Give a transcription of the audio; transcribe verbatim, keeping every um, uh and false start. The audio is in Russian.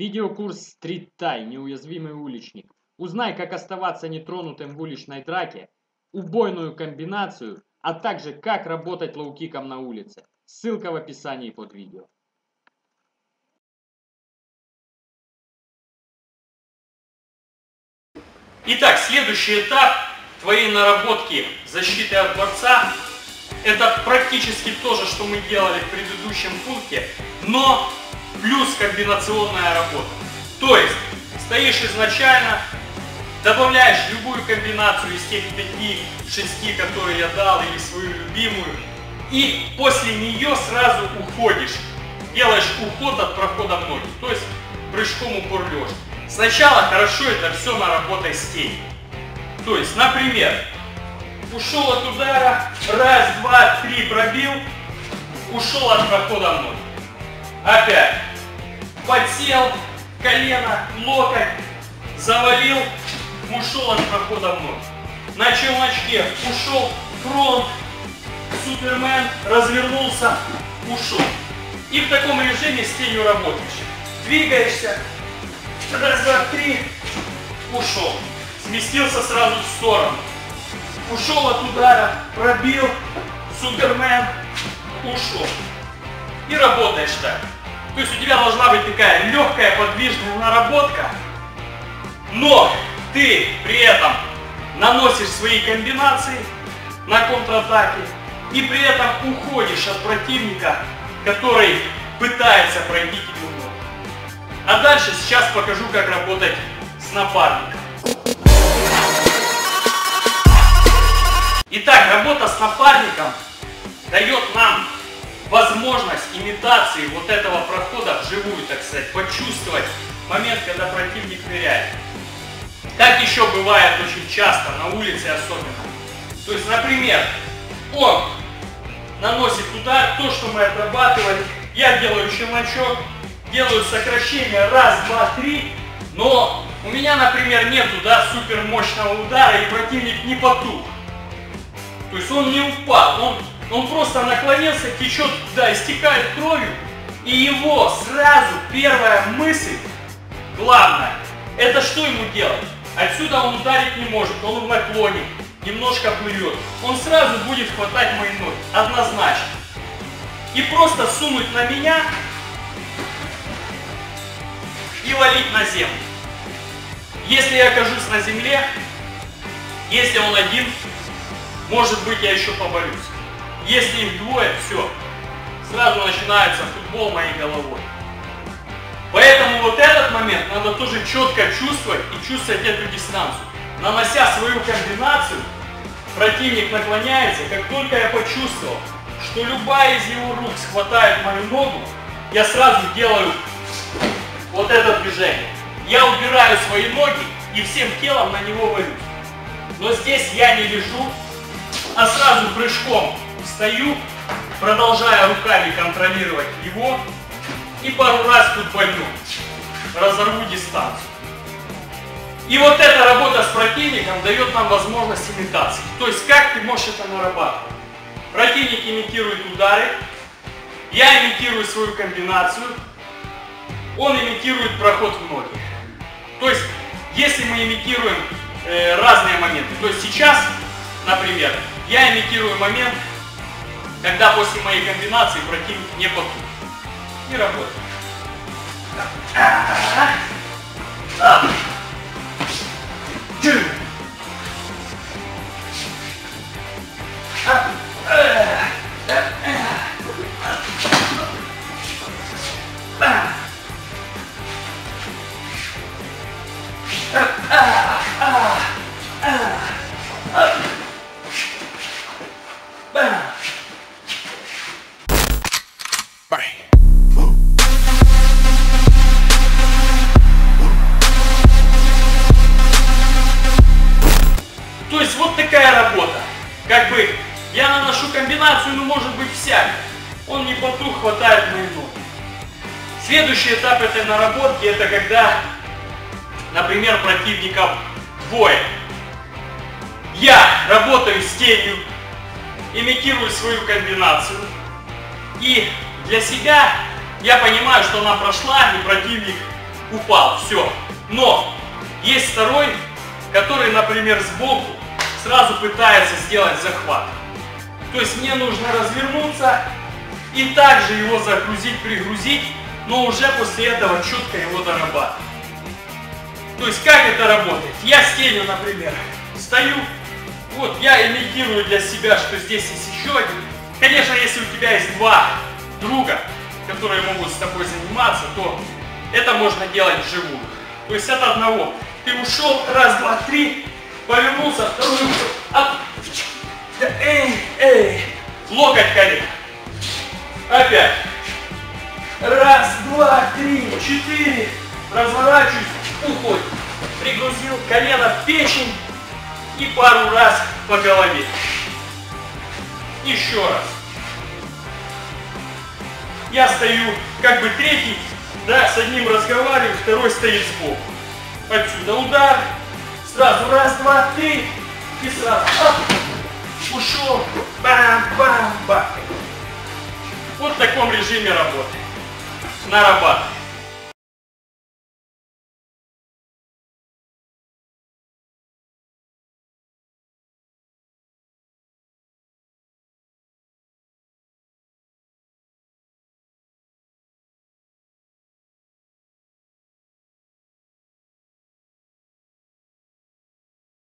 Видеокурс стрит-тай, неуязвимый уличник. Узнай, как оставаться нетронутым в уличной драке, убойную комбинацию, а также как работать лоу-киком на улице. Ссылка в описании под видео. Итак, следующий этап твоей наработки защиты от борца. Это практически то же, что мы делали в предыдущем пункте, но плюс комбинационная работа. То есть, стоишь изначально, добавляешь любую комбинацию из тех пяти-шести, которые я дал, или свою любимую, и после нее сразу уходишь. Делаешь уход от прохода в ноги, то есть прыжком упор лежа. Сначала хорошо это все наработай с тенью. То есть, например, ушел от удара, раз, два, три пробил, ушел от прохода в ноги. Опять. Подсел, колено, локоть, завалил, ушел от прохода в ноги. На челночке ушел, фронт, супермен, развернулся, ушел. И в таком режиме с тенью работаешь. Двигаешься, раз, два, три, ушел. Сместился сразу в сторону. Ушел от удара, пробил, супермен, ушел. И работаешь так. То есть у тебя должна быть такая легкая подвижная наработка, но ты при этом наносишь свои комбинации на контратаке и при этом уходишь от противника, который пытается пройти тебе в ногу. А дальше сейчас покажу, как работать с напарником. Итак, работа с напарником дает нам возможность имитации вот этого прохода вживую, так сказать, почувствовать момент, когда противник ныряет. Так еще бывает очень часто, на улице особенно. То есть, например, он наносит удар, то, что мы отрабатывали. Я делаю челночок, делаю сокращение раз, два, три, но у меня, например, нет да, супер мощного удара, и противник не потух. То есть он не упал, он... Он просто наклонился, течет, да, истекает кровью, и его сразу первая мысль, главное, это что ему делать? Отсюда он ударить не может, он в наклоне, немножко плывет. Он сразу будет хватать мои ноги, однозначно. И просто сунуть на меня и валить на землю. Если я окажусь на земле, если он один, может быть, я еще поборюсь. Если их двое, все, сразу начинается футбол моей головой. Поэтому вот этот момент надо тоже четко чувствовать и чувствовать эту дистанцию. Нанося свою комбинацию, противник наклоняется, как только я почувствовал, что любая из его рук схватает мою ногу, я сразу делаю вот это движение. Я убираю свои ноги и всем телом на него валюсь. Но здесь я не лежу, а сразу прыжком встаю, продолжая руками контролировать его, и пару раз тут больно, разорву дистанцию. И вот эта работа с противником дает нам возможность имитации. То есть как ты можешь это нарабатывать? Противник имитирует удары, я имитирую свою комбинацию, он имитирует проход в ноги. То есть если мы имитируем э, разные моменты, то есть сейчас, например, я имитирую момент, когда после моей комбинации противник не потух. И работает. Ну, может быть, всякое. Он не потух, хватает мои ноги. Следующий этап этой наработки — это когда, например, противников двое. Я работаю с тенью, имитирую свою комбинацию. И для себя я понимаю, что она прошла, и противник упал, все. Но есть второй, который, например, сбоку сразу пытается сделать захват. То есть мне нужно развернуться и также его загрузить, пригрузить, но уже после этого четко его дорабатывать. То есть как это работает? Я с тенью, например, стою, вот я имитирую для себя, что здесь есть еще один. Конечно, если у тебя есть два друга, которые могут с тобой заниматься, то это можно делать вживую. То есть от одного. Ты ушел, раз, два, три, повернулся, второй, оп, эй, эй, локоть колен. Опять. Раз, два, три, четыре. Разворачиваюсь, уходит. Пригрузил колено в печень и пару раз по голове. Еще раз. Я стою как бы третий, да, с одним разговариваю, второй стоит сбоку. Отсюда удар. Сразу раз, два, три. И сразу оп, ушел. Бам-бам-бам. Вот в таком режиме работает. Нарабатывает.